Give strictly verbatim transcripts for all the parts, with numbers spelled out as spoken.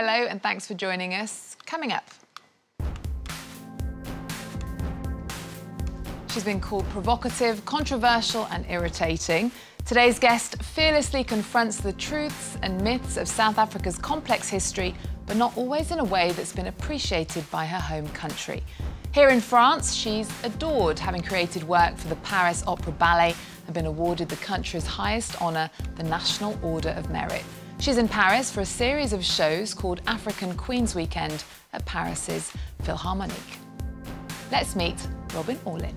Hello and thanks for joining us. Coming up. She's been called provocative, controversial and irritating. Today's guest fearlessly confronts the truths and myths of South Africa's complex history, but not always in a way that's been appreciated by her home country. Here in France, she's adored, having created work for the Paris Opera Ballet and been awarded the country's highest honour, the National Order of Merit. She's in Paris for a series of shows called African Queen's Weekend at Paris's Philharmonique. Let's meet Robyn Orlin.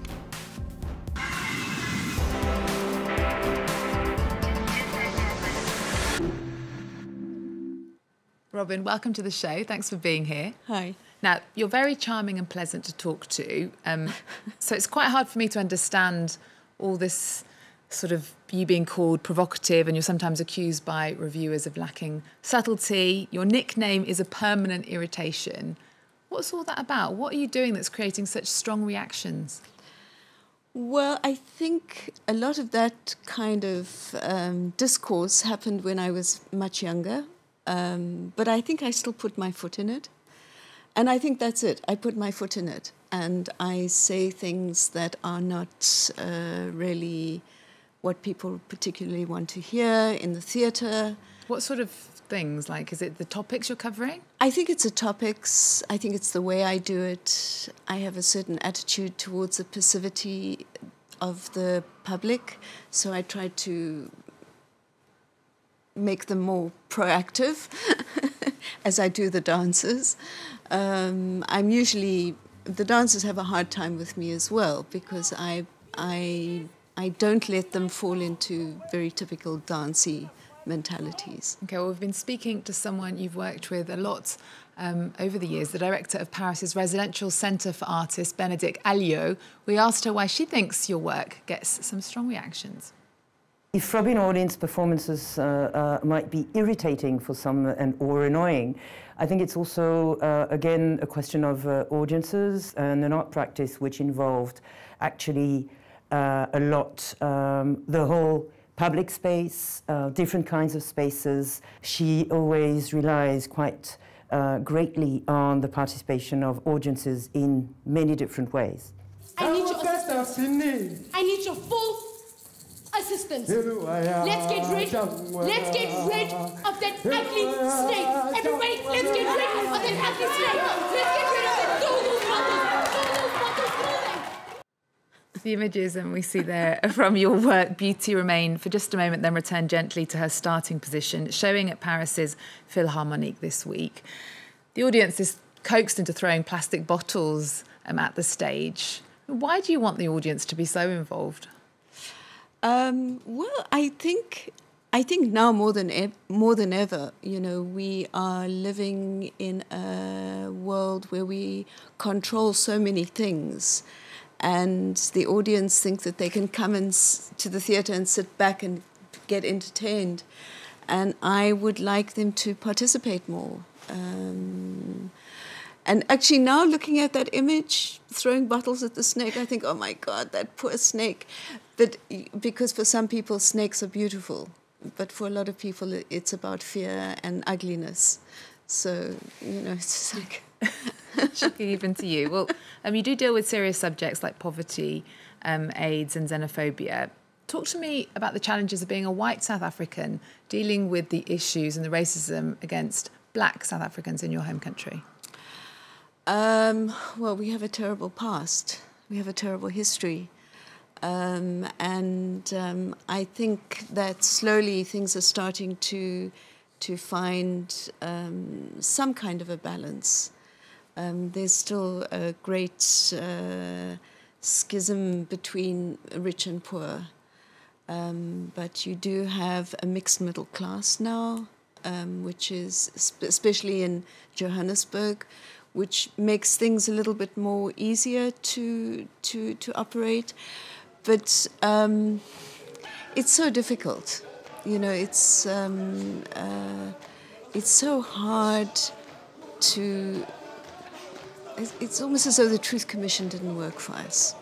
Robyn, welcome to the show. Thanks for being here. Hi. Now, you're very charming and pleasant to talk to, um, so it's quite hard for me to understand all this sort of you being called provocative, and you're sometimes accused by reviewers of lacking subtlety. Your nickname is a permanent irritation. What's all that about? What are you doing that's creating such strong reactions? Well, I think a lot of that kind of um, discourse happened when I was much younger. Um, but I think I still put my foot in it. And I think that's it. I put my foot in it. And I say things that are not uh, really what people particularly want to hear in the theatre. What sort of things? Like, is it the topics you're covering? I think it's the topics. I think it's the way I do it. I have a certain attitude towards the passivity of the public. So I try to make them more proactive as I do the dances. Um, I'm usually... The dancers have a hard time with me as well because I, I, I don't let them fall into very typical dancey mentalities. OK, well, we've been speaking to someone you've worked with a lot um, over the years, the director of Paris's Residential Centre for Artists, Benedicte Alliot. We asked her why she thinks your work gets some strong reactions. If Robyn Orlin's performances uh, uh, might be irritating for some and or annoying, I think it's also, uh, again, a question of uh, audiences and an art practice which involved actually uh, a lot, um, the whole public space, uh, different kinds of spaces. She always relies quite uh, greatly on the participation of audiences in many different ways. I need your assistance. I need your full assistance. Let's get rid, let's get rid of that ugly snake. Everybody, let's get rid of that ugly snake. Let's get rid of that doodle bottle. The images and we see there from your work, Beauty Remained for Just a Moment Then Returned Gently to Her Starting Position, showing at Paris's Philharmonique this week. The audience is coaxed into throwing plastic bottles um, at the stage. Why do you want the audience to be so involved? Um, well, I think I think now more than e more than ever, you know, we are living in a world where we control so many things, and the audience think that they can come in s to the theatre and sit back and get entertained, and I would like them to participate more. Um, And actually now looking at that image, throwing bottles at the snake, I think, oh, my God, that poor snake. But because for some people, snakes are beautiful. But for a lot of people, it's about fear and ugliness. So, you know, it's just like... Shocking even to you. Well, um, you do deal with serious subjects like poverty, um, AIDS and xenophobia. Talk to me about the challenges of being a white South African, dealing with the issues and the racism against black South Africans in your home country. Um, well, we have a terrible past. We have a terrible history. Um, and um, I think that slowly things are starting to, to find um, some kind of a balance. Um, there's still a great uh, schism between rich and poor. Um, but you do have a mixed middle class now, um, which is, especially in Johannesburg, which makes things a little bit more easier to to to operate, but um, it's so difficult. You know, it's um, uh, it's so hard to. It's almost as though the Truth Commission didn't work for us.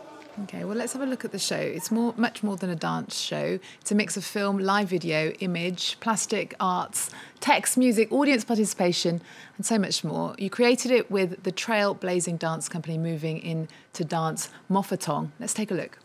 Okay, well, let's have a look at the show. It's more, much more than a dance show. It's a mix of film, live video, image, plastic arts, text, music, audience participation, and so much more. You created it with the trailblazing dance company moving in to dance Moffatong. Let's take a look.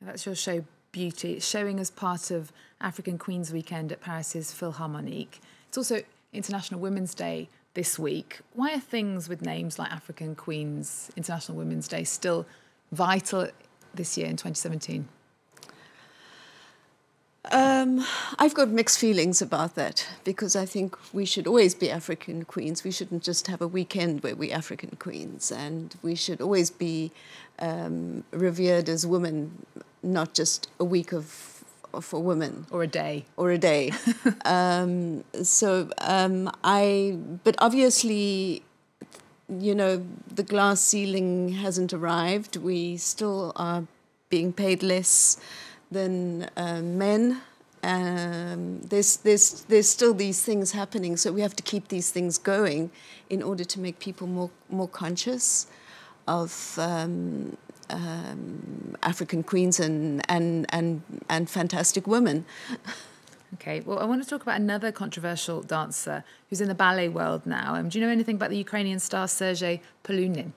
That's your show, Beauty. It's showing as part of African Queen's Weekend at Paris's Philharmonique. It's also International Women's Day this week. Why are things with names like African Queen's International Women's Day still vital this year in twenty seventeen? Um, I've got mixed feelings about that, because I think we should always be African Queens. We shouldn't just have a weekend where we're African Queens, and we should always be um, revered as women, not just a week of, of for women. Or a day. Or a day. um, so um, I, but obviously, you know, the glass ceiling hasn't arrived. We still are being paid less than uh, men. Um, there's, there's, there's still these things happening. So we have to keep these things going in order to make people more, more conscious of um, Um, African queens and, and, and, and fantastic women. OK, well, I want to talk about another controversial dancer who's in the ballet world now. Um, do you know anything about the Ukrainian star Sergei Polunin?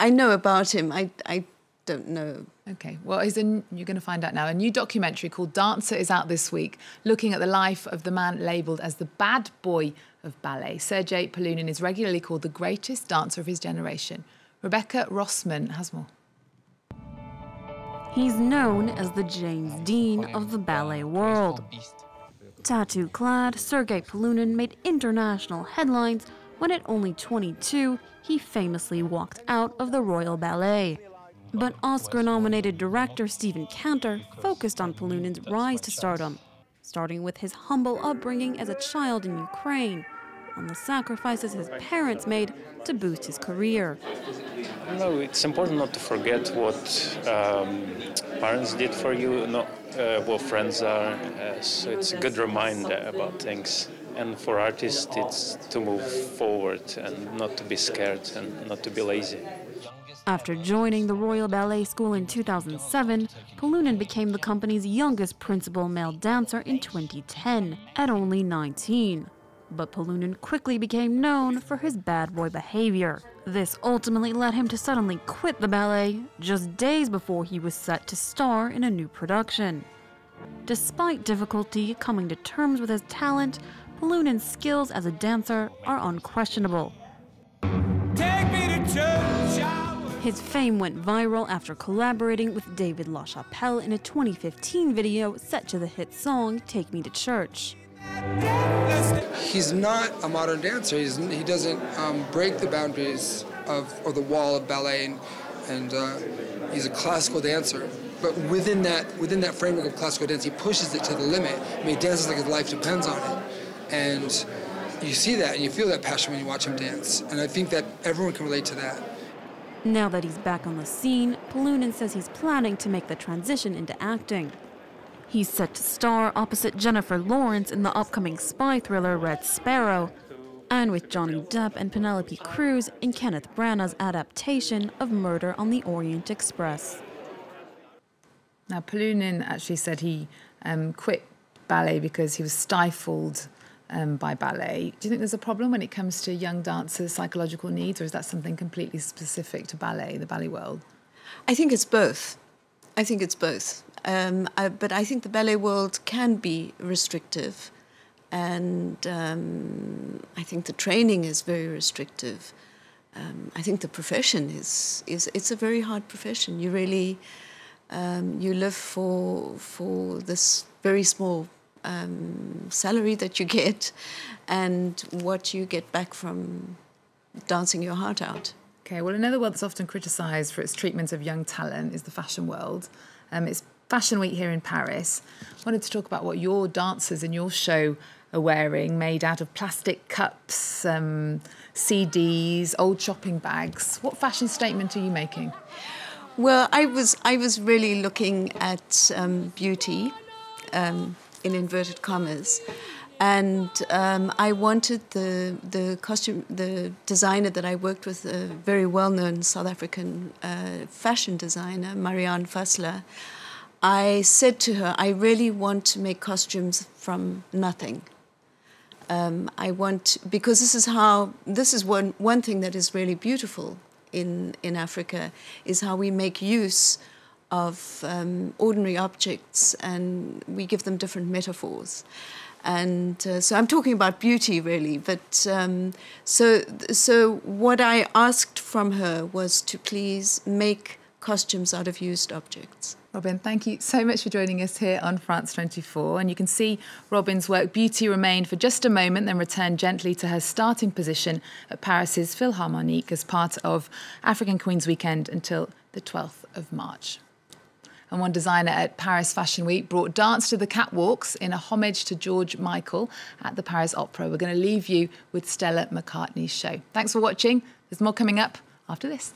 I know about him. I, I don't know. OK, well, he's in, you're going to find out now. A new documentary called Dancer is out this week, looking at the life of the man labelled as the bad boy of ballet. Sergei Polunin is regularly called the greatest dancer of his generation. Rebecca Rossman has more. He's known as the James Dean of the ballet world. Tattoo-clad, Sergei Polunin made international headlines when at only twenty-two, he famously walked out of the Royal Ballet. But Oscar-nominated director Steven Cantor focused on Polunin's rise to stardom, starting with his humble upbringing as a child in Ukraine, on the sacrifices his parents made to boost his career. You know, it's important not to forget what um, parents did for you, not uh, what friends are. Uh, so it's a good reminder about things. And for artists, it's to move forward and not to be scared and not to be lazy. After joining the Royal Ballet School in two thousand seven, Polunin became the company's youngest principal male dancer in twenty ten, at only nineteen. But Polunin quickly became known for his bad boy behavior. This ultimately led him to suddenly quit the ballet just days before he was set to star in a new production. Despite difficulty coming to terms with his talent, Polunin's skills as a dancer are unquestionable. Take me to church, I will... His fame went viral after collaborating with David LaChapelle in a twenty fifteen video set to the hit song Take Me to Church. He's not a modern dancer. He's, he doesn't um, break the boundaries of or the wall of ballet, and, and uh, he's a classical dancer. But within that, within that framework of classical dance, he pushes it to the limit. I mean, he dances like his life depends on it, and you see that and you feel that passion when you watch him dance. And I think that everyone can relate to that. Now that he's back on the scene, Polunin says he's planning to make the transition into acting. He's set to star opposite Jennifer Lawrence in the upcoming spy thriller Red Sparrow, and with Johnny Depp and Penelope Cruz in Kenneth Branagh's adaptation of Murder on the Orient Express. Now, Polunin actually said he um, quit ballet because he was stifled um, by ballet. Do you think there's a problem when it comes to young dancers' psychological needs, or is that something completely specific to ballet, the ballet world? I think it's both. I think it's both. Um, I, but I think the ballet world can be restrictive, and um, I think the training is very restrictive. um, I think the profession is, is, it's a very hard profession. You really, um, you live for, for this very small um, salary that you get and what you get back from dancing your heart out. Okay, well, another world that's often criticised for its treatment of young talent is the fashion world. Um, it's Fashion Week here in Paris. I wanted to talk about what your dancers in your show are wearing, made out of plastic cups, um, C Ds, old shopping bags. What fashion statement are you making? Well, I was, I was really looking at um, beauty, um, in inverted commas. And um, I wanted the, the costume, the designer that I worked with, a very well-known South African uh, fashion designer, Marianne Fassler. I said to her, I really want to make costumes from nothing. Um, I want, because this is how, this is one, one thing that is really beautiful in, in Africa, is how we make use of um, ordinary objects and we give them different metaphors. And uh, so I'm talking about beauty, really. But um, so, so what I asked from her was to please make costumes out of used objects. Robyn, thank you so much for joining us here on France twenty-four. And you can see Robyn's work, Beauty Remained for Just a Moment, then returned gently to her starting position at Paris's Philharmonique as part of African Queen's Weekend until the twelfth of March. And one designer at Paris Fashion Week brought dance to the catwalks in a homage to George Michael at the Paris Opera. We're going to leave you with Stella McCartney's show. Thanks for watching. There's more coming up after this.